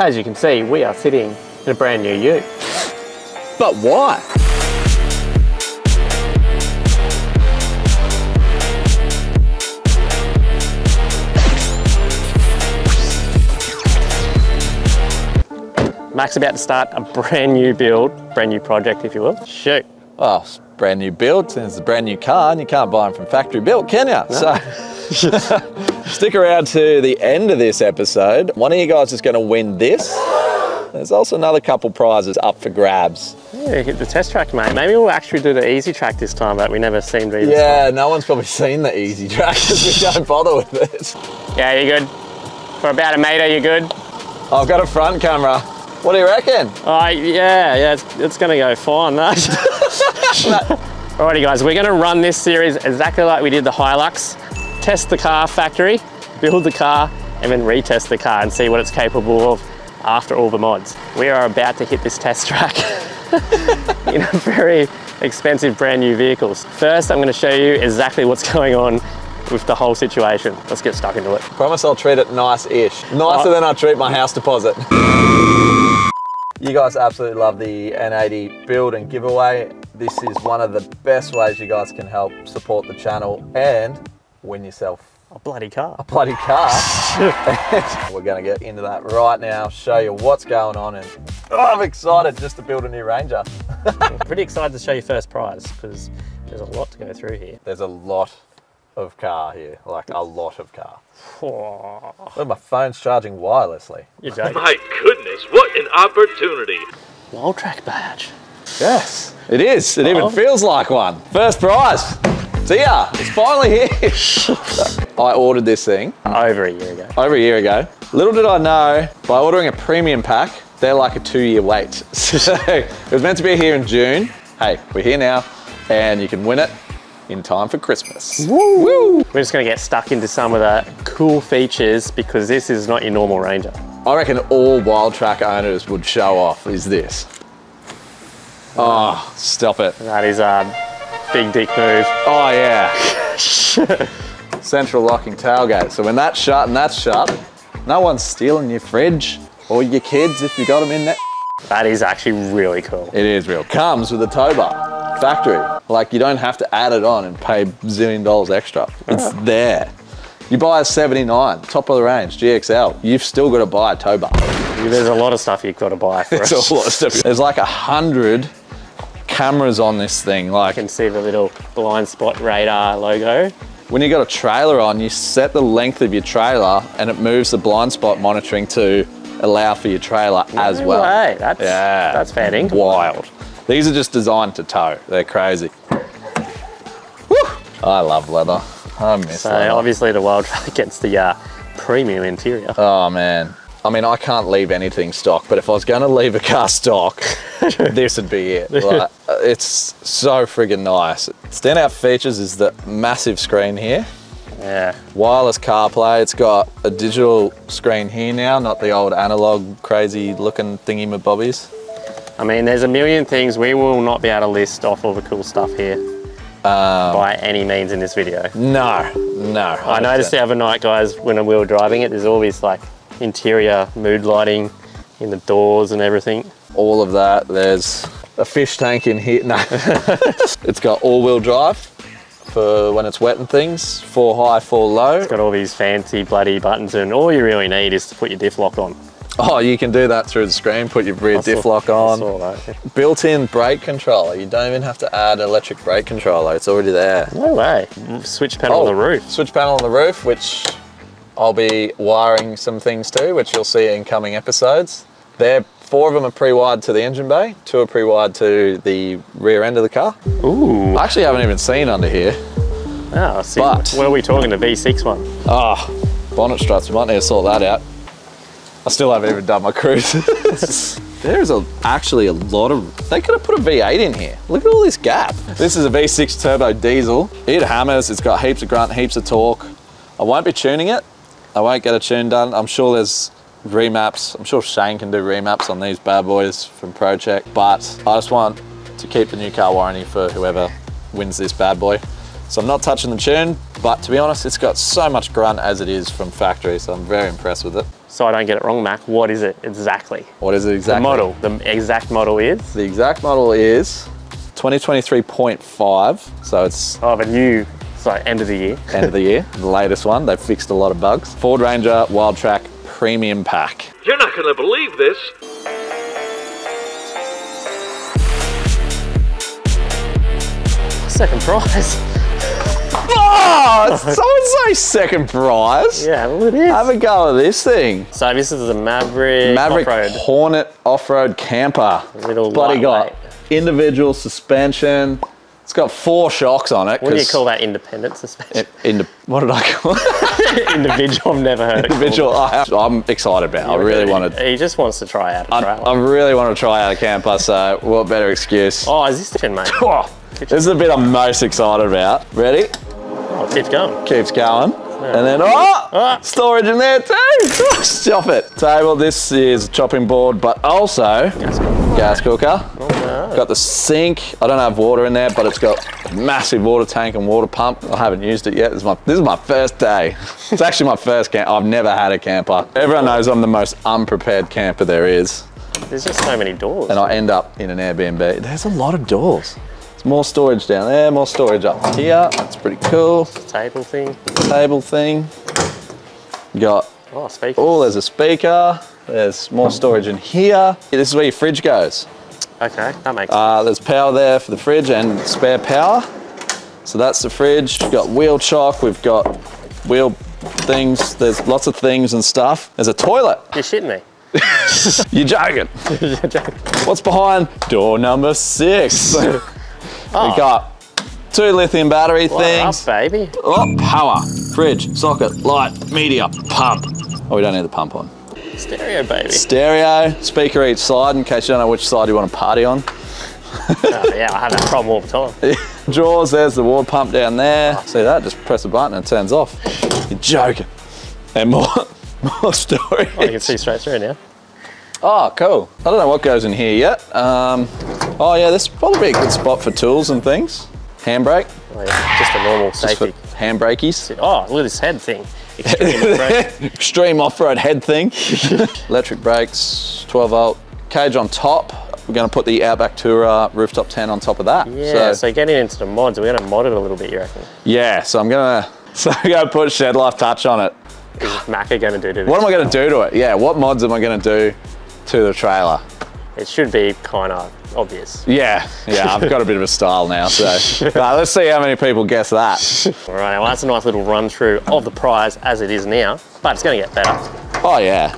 As you can see, we are sitting in a brand new ute. But why? Mac's about to start a brand new build, brand new project, if you will. Shoot. Well, it's brand new build, since it's a brand new car, and you can't buy them from factory built, can you? No. So, stick around to the end of this episode. One of you guys is going to win this. There's also another couple prizes up for grabs. Yeah, hit the test track, mate. Maybe we'll actually do the easy track this time that we never seen either. Yeah, no one's probably seen the easy track because we don't bother with it. Yeah, you're good. For about a metre, you're good. I've got a front camera. What do you reckon? Yeah, it's gonna go fine, no? Alrighty guys, we're gonna run this series exactly like we did the Hilux. Test the car factory, build the car, and then retest the car and see what it's capable of after all the mods. We are about to hit this test track in a very expensive brand new vehicles. First, I'm gonna show you exactly what's going on with the whole situation. Let's get stuck into it. Promise I'll treat it nice-ish. Nicer than I treat my house deposit. You guys absolutely love the N80 build and giveaway. This is one of the best ways you guys can help support the channel and win yourself a bloody car. A bloody car. We're gonna get into that right now, show you what's going on, and I'm excited just to build a new Ranger. I'm pretty excited to show you first prize because there's a lot to go through here. There's a lot of car here, like a lot of car. Oh. Look, my phone's charging wirelessly. You're joking. My goodness, what an opportunity. Wildtrak badge. Yes, it is. It even feels like one. First prize. It's here. It's finally here. I ordered this thing. Over a year ago. Over a year ago. Little did I know, by ordering a premium pack, they're like a 2-year wait. So it was meant to be here in June. Hey, we're here now and you can win it in time for Christmas. Woo, woo. We're just gonna get stuck into some of the cool features because this is not your normal Ranger. I reckon all Wildtrak owners would show off is this. Oh, stop it. That is a big dick move. Oh yeah. Central locking tailgate. So when that's shut and that's shut, no one's stealing your fridge or your kids if you got them in that. That is actually really cool. It is real. Comes with a tow bar. Factory, like you don't have to add it on and pay $1 zillion extra. It's there. You buy a 79, top of the range, GXL, you've still got to buy a tow bar. There's a lot of stuff you've got to buy for it. A lot of stuff. There's like 100 cameras on this thing. Like, you can see the little blind spot radar logo. When you got a trailer on, you set the length of your trailer and it moves the blind spot monitoring to allow for your trailer as well. Way. That's, yeah, that's fanning. Wild. These are just designed to tow. They're crazy. Woo! I love leather. I miss leather. Obviously the Wildtrak gets the premium interior. Oh man. I mean, I can't leave anything stock, but if I was gonna leave a car stock, this would be it. Like, it's so friggin' nice. Standout features is the massive screen here. Yeah. Wireless CarPlay. It's got a digital screen here now, not the old analog crazy looking thingy-mabobbies. I mean, there's a million things. We will not be able to list off all the cool stuff here by any means in this video. No, no. I noticed the other night, guys, when we were driving it, there's all this like interior mood lighting in the doors and everything. All of that. There's a fish tank in here. No. It's got all-wheel drive for when it's wet and things, 4 high, 4 low. It's got all these fancy bloody buttons and all you really need is to put your diff lock on. Oh, you can do that through the screen, put your rear diff lock on. Built-in brake controller. You don't even have to add electric brake controller. It's already there. No way. Switch panel on the roof. Switch panel on the roof, which I'll be wiring some things to, which you'll see in coming episodes. There, 4 of them are pre-wired to the engine bay, 2 are pre-wired to the rear end of the car. Ooh. I actually haven't even seen under here. Oh, I see. But, what are we talking, the V6 one? Oh, bonnet struts. We might need to sort that out. I still haven't even done my cruise. There's actually a lot of, they could have put a V8 in here. Look at all this gap. This is a V6 turbo diesel. It hammers, it's got heaps of grunt, heaps of torque. I won't be tuning it. I won't get a tune done. I'm sure there's remaps. I'm sure Shane can do remaps on these bad boys from ProCheck, but I just want to keep the new car warranty for whoever wins this bad boy. So I'm not touching the tune, but to be honest, it's got so much grunt as it is from factory, so I'm very impressed with it. so I don't get it wrong, Mac, what is it exactly? What is it exactly? The model, the exact model is? The exact model is 2023.5, so it's... Oh, but you... So end of the year. End of the year, the latest one. They've fixed a lot of bugs. Ford Ranger Wildtrak Premium Pack. You're not gonna believe this. Second prize. Oh, so-and-so's second prize. Yeah, well it is. Have a go at this thing. So this is the Maverick Off-Road. Hornet Off-Road Camper. Little bloody got individual suspension. It's got 4 shocks on it. What do you call that, independent suspension? What did I call it? Individual, I've never heard of it. Individual, I'm excited about. I really want to. He just wants to try out a trailer. I really want to try out a camper, so what better excuse? Oh, is this the fin, mate? Oh, this is the bit I'm most excited about. Ready? Oh, it keeps going. Keeps going. And then, oh, storage in there too. Stop it. Table, this is a chopping board, but also gas cooker. Oh, no. Got the sink. I don't have water in there, but it's got a massive water tank and water pump. I haven't used it yet. This is my first day. It's actually my first camp. I've never had a camper. Everyone knows I'm the most unprepared camper there is. There's just so many doors. And I end up in an Airbnb. There's a lot of doors. More storage down there, more storage up here. That's pretty cool. Table thing. Table thing. Got, oh, speakers. Oh, there's a speaker. There's more storage in here. This is where your fridge goes. Okay, that makes sense. There's power there for the fridge and spare power. So that's the fridge. We've got wheel chock. We've got wheel things. There's lots of things and stuff. There's a toilet. You're shitting me. You're joking. You're joking. What's behind door number 6? Oh. We got 2 lithium battery things. What up, baby? Oh, power, fridge, socket, light, media, pump. Oh, we don't need the pump on. Stereo, baby. Stereo, speaker each side in case you don't know which side you want to party on. Oh, yeah, I have that problem all the time. Drawers, there's the water pump down there. Oh. See that? Just press a button and it turns off. You're joking. And more storage. Oh, you can see straight through now. Oh, cool. I don't know what goes in here yet. Oh yeah, this would probably be a good spot for tools and things. Handbrake. Oh, yeah. Just a normal safety. Handbrakeys. Oh, look at this head thing. Extreme off-road head thing. Electric brakes, 12 volt. Cage on top. We're gonna put the Outback Tourer rooftop tent on top of that. Yeah, so getting into the mods, we're gonna mod it a little bit, you reckon? Yeah, so I'm gonna put Shedlife touch on it. Mac are gonna do to it. What am I gonna do to it? Yeah, what mods am I gonna do to the trailer? It should be kind of obvious. Yeah, I've got a bit of a style now, so. Let's see how many people guess that. All right, well that's a nice little run through of the prize as it is now, but it's gonna get better. Oh yeah.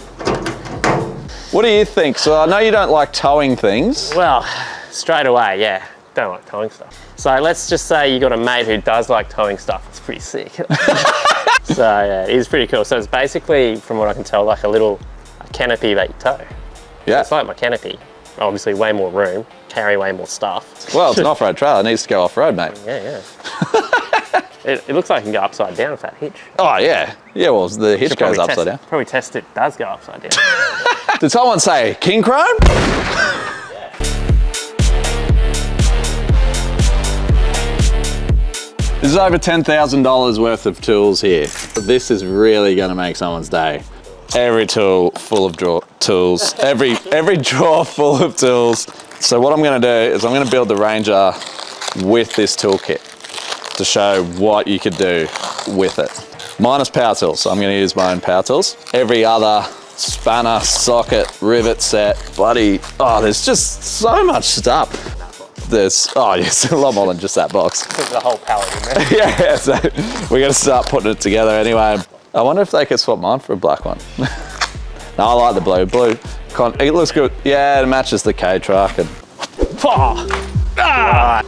What do you think? So I know you don't like towing things. Well, straight away, yeah, don't like towing stuff. So let's just say you got a mate who does like towing stuff. It's pretty sick. So yeah, it is pretty cool. So it's basically, from what I can tell, like a little canopy that you tow. Yeah. It's like my canopy. Obviously way more room, carry way more stuff. Well, it's an off-road trailer, it needs to go off-road, mate. Yeah. it looks like it can go upside down with that hitch. Oh, yeah. Yeah, well, the hitch goes upside down. Probably test it does go upside down. Did someone say King Chrome? Yeah. There's over $10,000 worth of tools here. This is really gonna make someone's day. Every tool full of tools. Every drawer full of tools. So what I'm gonna do is I'm gonna build the Ranger with this toolkit to show what you could do with it. Minus power tools, so I'm gonna use my own power tools. Every other spanner, socket, rivet set, there's just so much stuff. There's a lot more than just that box. There's a whole pallet in there. Yeah, so we're gonna start putting it together anyway. I wonder if they could swap mine for a black one. No, I like the blue. It looks good. Yeah, it matches the K truck. And... Oh. Ah.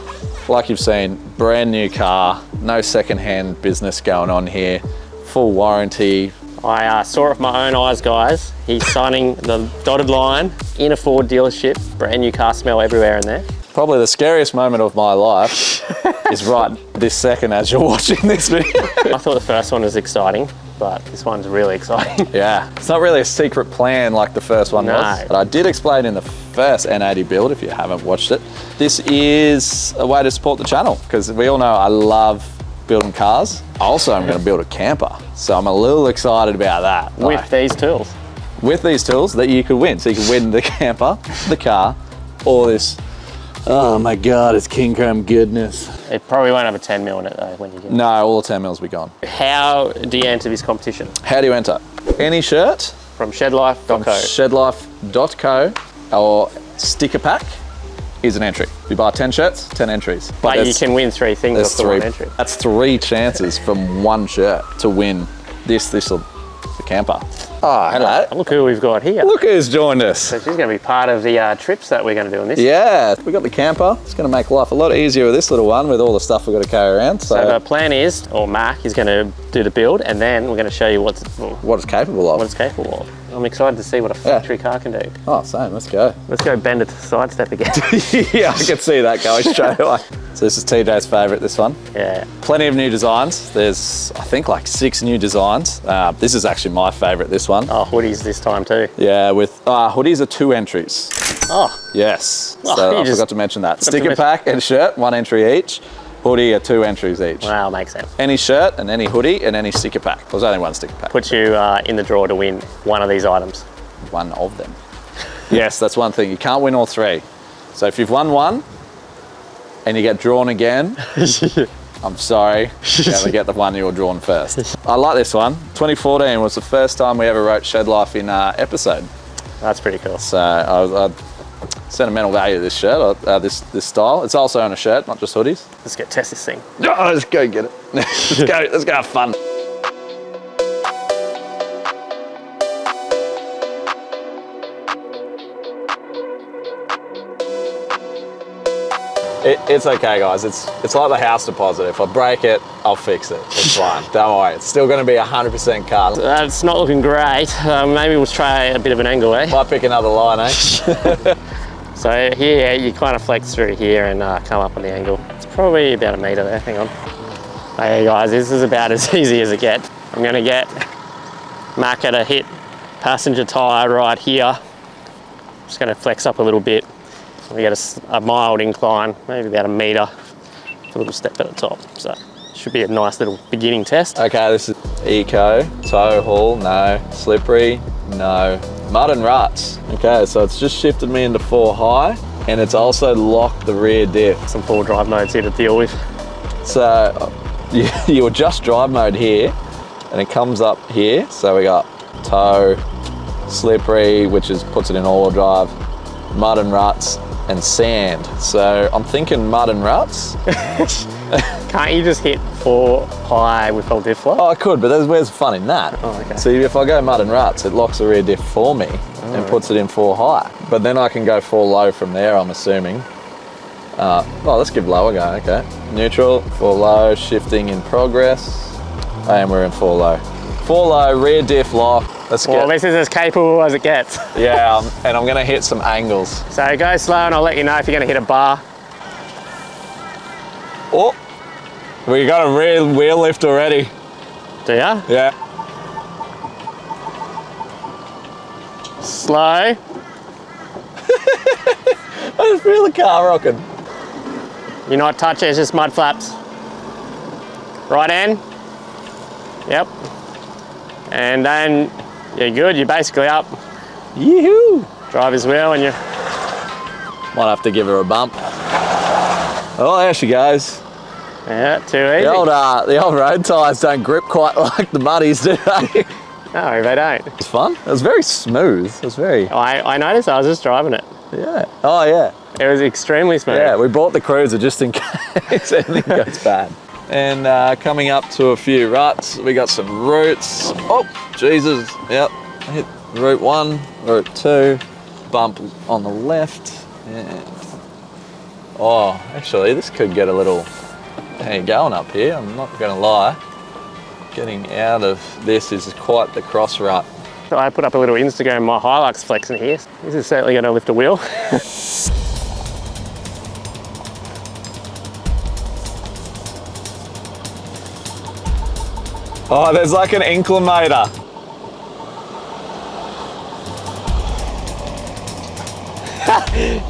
Like you've seen, brand new car. No second-hand business going on here. Full warranty. I saw it with my own eyes, guys. He's signing the dotted line in a Ford dealership. Brand new car smell everywhere in there. Probably the scariest moment of my life is right this second as you're watching this video. I thought the first one was exciting, but this one's really exciting. Yeah, it's not really a secret plan like the first one was. But I did explain in the first N80 build, if you haven't watched it, this is a way to support the channel because we all know I love building cars. Also, I'm gonna build a camper. So I'm a little excited about that. With these tools. with these tools that you could win. So you could win the camper, the car, all this. Oh my God, it's King Chrome goodness. It probably won't have a 10 mil in it though, when you get it. No, all the 10 mils will be gone. How do you enter this competition? How do you enter? Any shirt. From Shedlife.co. Shedlife.co or sticker pack is an entry. If you buy 10 shirts, 10 entries. But you can win 3 things off the 1 entry. That's 3 chances from 1 shirt to win this will the camper. Oh, hello. Look who we've got here. Look who's joined us. So she's going to be part of the trips that we're going to do on this. Yeah, we got the camper. It's going to make life a lot easier with this little one with all the stuff we've got to carry around. So the plan is, or Mark is going to do the build, and then we're going to show you what it's capable of. What it's capable of. I'm excited to see what a factory car can do. Oh, same. Let's go. Let's go bend it to sidestep again. Yeah, I can see that going straight away. So this is TJ's favourite, this one. Yeah. Plenty of new designs. There's, I think, like 6 new designs. This is actually my favourite, this one. Oh, hoodies this time too. Yeah, with hoodies are 2 entries. Oh. Yes. Oh, so I forgot to mention that. Sticker pack and shirt, 1 entry each. Hoodie are 2 entries each. Wow, makes sense. Any shirt and any hoodie and any sticker pack. There's only 1 sticker pack. Puts you in the draw to win 1 of these items. 1 of them. Yes, that's one thing. You can't win all 3. So if you've won 1, and you get drawn again, I'm sorry, you have to get the one you were drawn first. I like this one. 2014 was the first time we ever wrote Shed Life in our episode. That's pretty cool. So sentimental value to this shirt, this style. It's also on a shirt, not just hoodies. Let's go test this thing. No, oh, let's go get it. let's go have fun. It's okay, guys. It's like the house deposit. If I break it, I'll fix it. It's fine. Don't worry. It's still going to be 100% car. It's not looking great. Maybe we'll try a bit of an angle, eh? Might pick another line, eh? So here, you kind of flex through here and come up on the angle. It's probably about 1 metre there. Hang on. Hey, guys, this is about as easy as it gets. I'm going to get Marker to hit passenger tyre right here. Just going to flex up a little bit. We get a mild incline, maybe about 1 metre, a little step at the top. So it should be a nice little beginning test. Okay, this is eco, tow haul, no, slippery, no, mud and ruts. Okay, so it's just shifted me into 4 high and it's also locked the rear diff. Some four drive modes here to deal with. So you adjust drive mode here and it comes up here. So we got tow, slippery, which is puts it in all-wheel drive, mud and ruts, and sand. So I'm thinking mud and ruts. Can't you just hit 4 high with whole diff lock? Oh, I could, but where's the fun in that? Oh, okay. So if I go mud and ruts, it locks the rear diff for me and puts it in 4 high. But then I can go 4 low from there, I'm assuming. Oh, let's give low a go, okay. Neutral, 4 low, shifting in progress. And we're in 4 low. 4 low, rear diff lock. Well, this is as capable as it gets. Yeah, and I'm going to hit some angles. So go slow and I'll let you know if you're going to hit a bar. Oh, we got a rear wheel lift already. Do ya? Yeah. Slow. I just feel the car rocking. You're not touching, it's just mud flaps. Right in. Yep. And then you're good, you're basically up. Yee-hoo! Driver's wheel and you... Might have to give her a bump. Oh, there she goes. Yeah, too easy. The old road tyres don't grip quite like the muddies, do they? No, they don't. It's fun. It was very smooth. It was very... I noticed I was just driving it. Yeah. Oh, yeah. It was extremely smooth. Yeah, we bought the cruiser just in case anything goes bad. And coming up to a few ruts, we got some roots. Oh, Jesus, yep. I hit route 1, route 2, bump on the left. And... Oh, actually, this could get a little, hey, going up here, I'm not gonna lie. Getting out of this is quite the cross rut. So I put up a little Instagram, my Hilux flexing here. This is certainly gonna lift a wheel. Oh, there's like an inclinator.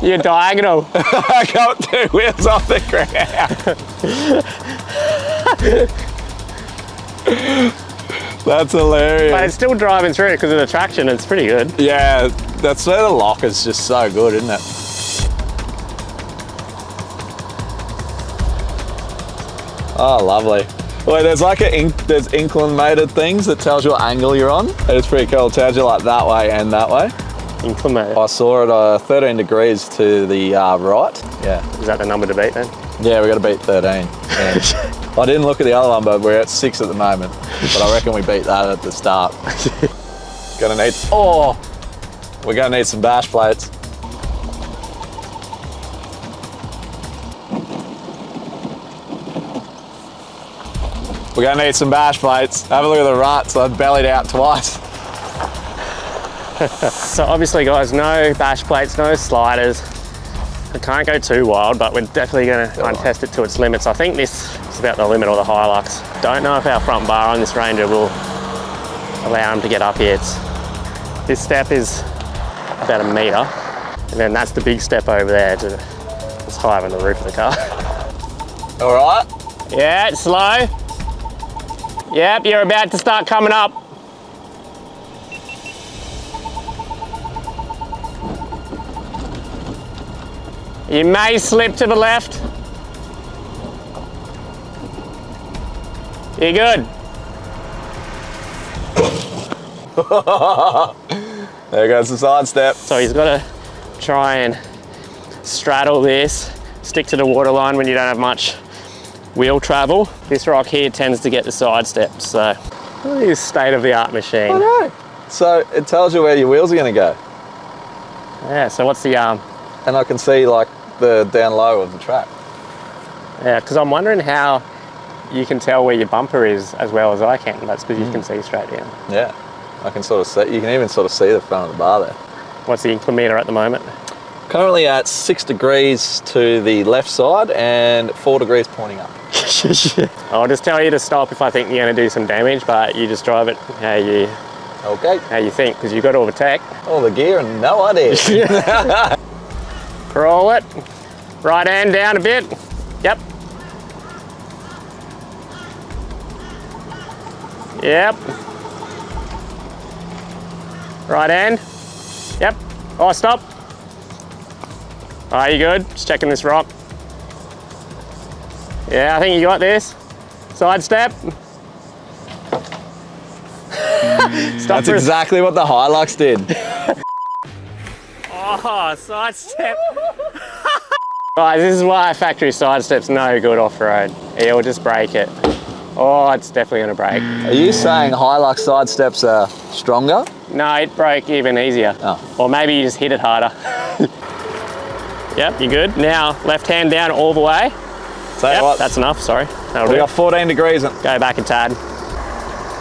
You're diagonal. I got 2 wheels off the ground. That's hilarious. But it's still driving through because of the traction. It's pretty good. Yeah, that's where the lock is just so good, isn't it? Oh, lovely. Well, there's like there's inclinated things that tells you what angle you're on. It's pretty cool. It tells you like that way and that way. Inclinated. I saw it 13 degrees to the right. Yeah. Is that the number to beat then? Yeah, we got to beat 13. Yeah. I didn't look at the other one, but we're at 6 at the moment. But I reckon we beat that at the start. Gonna need. Oh, we're gonna need some bash plates. We're gonna need some bash plates. Have a look at the ruts. I've bellied out twice. So obviously, guys, no bash plates, no sliders. I can't go too wild, but we're definitely gonna test it to its limits. I think this is about the limit of the Hilux. Don't know if our front bar on this Ranger will allow him to get up here. This step is about 1 meter, and then that's the big step over there. It's higher than the roof of the car. All right. Yeah, it's slow. Yep, you're about to start coming up. You may slip to the left. You're good. There goes the side step. So he's got to try and straddle this, stick to the waterline when you don't have much wheel travel. This rock here tends to get the side steps, so this state-of-the-art machine. I know. So it tells you where your wheels are going to go. Yeah, so what's the arm? And I can see like the down low of the track. Yeah, because I'm wondering how you can tell where your bumper is as well as I can. That's because you can see straight down. Yeah, I can sort of see, you can even sort of see the front of the bar there. What's the inclinometer at the moment? Currently at 6 degrees to the left side and 4 degrees pointing up. I'll just tell you to stop if I think you're going to do some damage, but you just drive it how you think, because you've got all the tech. All the gear and no idea. Crawl it. Right hand down a bit. Yep. Yep. Right hand. Yep. Oh, stop. Are you good? Just checking this rock. Yeah, I think you got this. Side step. That's exactly what the Hilux did. Oh, side step. Guys, this is why factory side step's no good off-road. It'll just break it. Oh, it's definitely gonna break. Are you saying Hilux side steps are stronger? No, it broke even easier. Oh. Or maybe you just hit it harder. Yep, you're good. Now, left hand down all the way. So yep, what? That's enough, sorry. That'll do. We got 14 degrees. Go back a tad.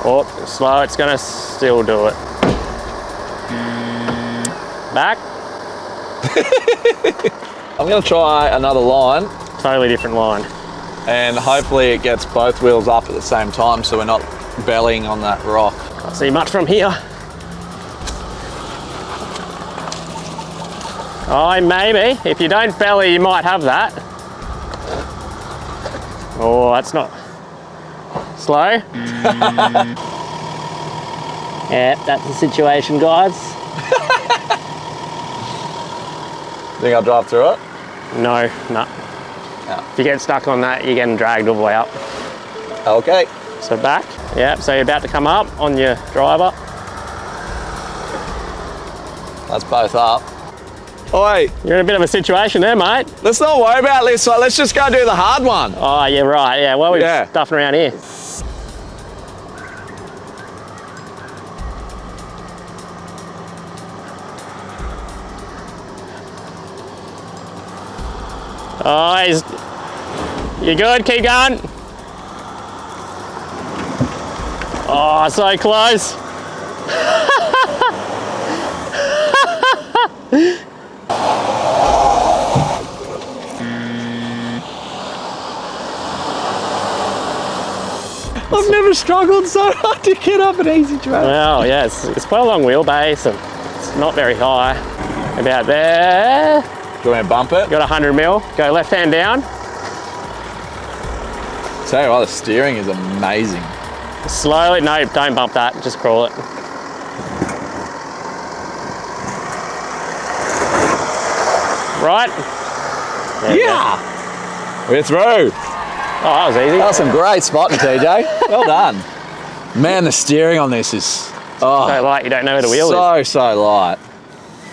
Oh, slow, it's gonna still do it. Back. I'm gonna try another line. Totally different line. And hopefully it gets both wheels up at the same time so we're not bellying on that rock. Can't see much from here. Oh, maybe. If you don't belly, you might have that. Oh, that's not... Slow. Yeah, that's the situation, guys. Think I'll drive through it? No, no. No. If you get stuck on that, you're getting dragged all the way up. Okay. So back. Yeah, so you're about to come up on your driver. That's both up. Oi. You're in a bit of a situation there, mate. Let's not worry about this, so let's just go do the hard one. Oh, yeah, right, yeah. Well, we're stuffing around here. Oh, you good? Keep going. Oh, so close. I've never struggled so hard to get up an easy track. Well, yeah, it's quite a long wheelbase and it's not very high. About there. Do you want to bump it? Got 100 mil. Go left hand down. Tell you what, the steering is amazing. Slowly, no, don't bump that, just crawl it. Right? Yeah! We're through. Oh, that was easy. That was some great spotting, TJ. Well done. Man, the steering on this is... Oh, so light, you don't know where the wheel is. So light.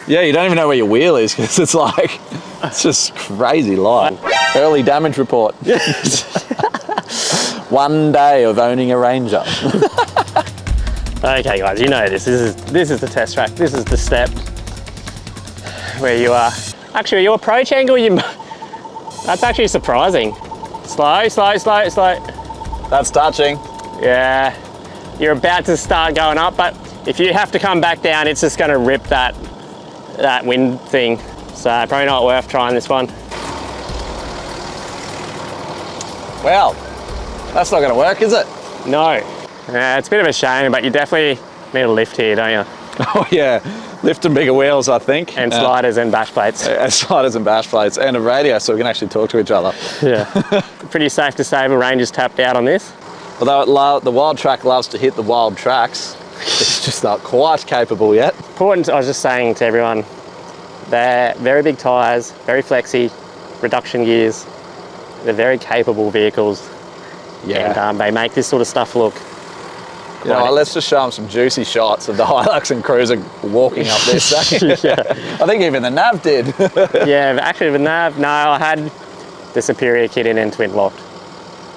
Yeah, you don't even know where your wheel is because it's like... It's just crazy light. Early damage report. 1 day of owning a Ranger. Okay guys, you know this. This is the test track. This is the step where you are. Actually, your approach angle, that's actually surprising. Slow, slow, slow, slow. That's touching. Yeah. You're about to start going up, but if you have to come back down, it's just gonna rip that wind thing. So probably not worth trying this one. Well, that's not gonna work, is it? No. It's a bit of a shame, but you definitely need a lift here, don't you? Oh yeah, lift and bigger wheels, I think. And sliders and bash plates. And sliders and bash plates, and a radio so we can actually talk to each other. Yeah. Pretty safe to say the Ranger's tapped out on this. Although the Wildtrak loves to hit the wild tracks, it's just not quite capable yet. Important, I was just saying to everyone, they're very big tyres, very flexy, reduction gears. They're very capable vehicles. Yeah. And they make this sort of stuff look... You know, let's just show them some juicy shots of the Hilux and Cruiser walking up this thing. Yeah. I think even the nav did. Yeah, actually the nav, no, I had the Superior kit in and twin locked.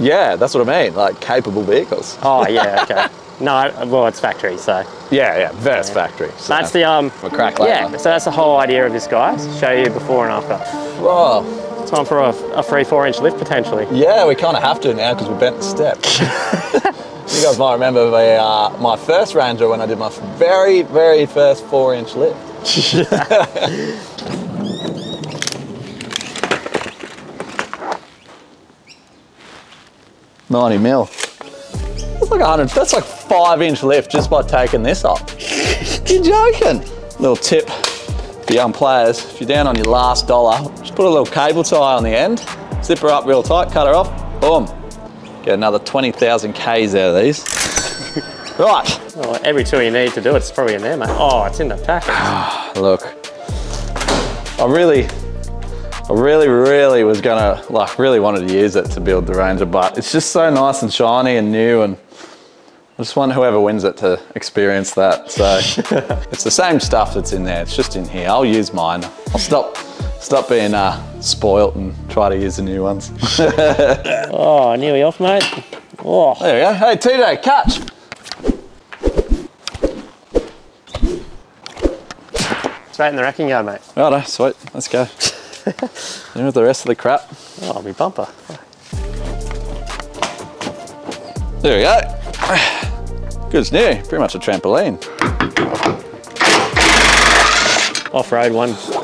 Yeah, that's what I mean, like capable vehicles. Oh yeah, okay. No, well it's factory, so. Yeah, yeah, that's factory. So that's the, we'll crack later. Yeah, so that's the whole idea of this, guys. Show you before and after. Whoa. It's time for a free 4-inch lift, potentially. Yeah, we kind of have to now because we bent the step. You guys might remember my first Ranger when I did my very, very first 4-inch lift. $90 mil. That's like 100. That's like 5-inch lift just by taking this up. You're joking. Little tip for young players: if you're down on your last dollar, just put a little cable tie on the end, zip her up real tight, cut her off, boom. Get another 20,000 Ks out of these. Right. Well, every tool you need to do it's probably in there, mate. Oh, it's in the package. Look, I really was gonna, like, really wanted to use it to build the Ranger, but it's just so nice and shiny and new, and I just want whoever wins it to experience that. So it's the same stuff that's in there. It's just in here. I'll use mine. I'll stop being spoilt and try to use the new ones. Oh, nearly off, mate. Oh, there we go. Hey, TJ, catch. It's right in the wrecking yard, mate. Righto, sweet. Let's go. In with the rest of the crap. Oh, my bumper. There we go. Good as new, pretty much a trampoline. Off-road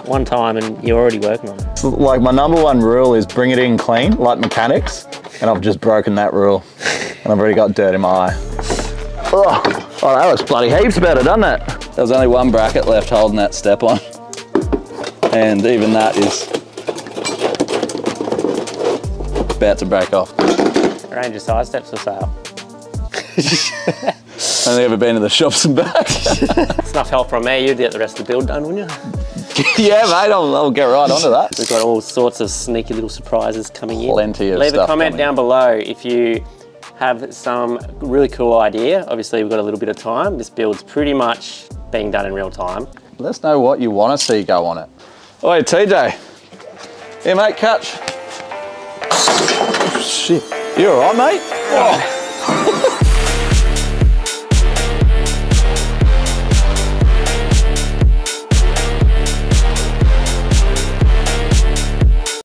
one time and you're already working on it. Like my #1 rule is bring it in clean, like mechanics, and I've just broken that rule. And I've already got dirt in my eye. Oh, that looks bloody heaps better, doesn't it? There's only one bracket left holding that step on. And even that is about to break off. Ranger side steps for sale. Only ever been to the shops and back. It's enough help from me, you'd get the rest of the build done, wouldn't you? Yeah, mate, I'll get right onto that. We've got all sorts of sneaky little surprises coming in. Plenty of stuff. Leave a comment down below if you have some really cool idea. Obviously, we've got a little bit of time. This build's pretty much being done in real time. Let us know what you want to see go on it. Oi, TJ. Here, mate, catch. Oh, shit. You all right, mate? Oh.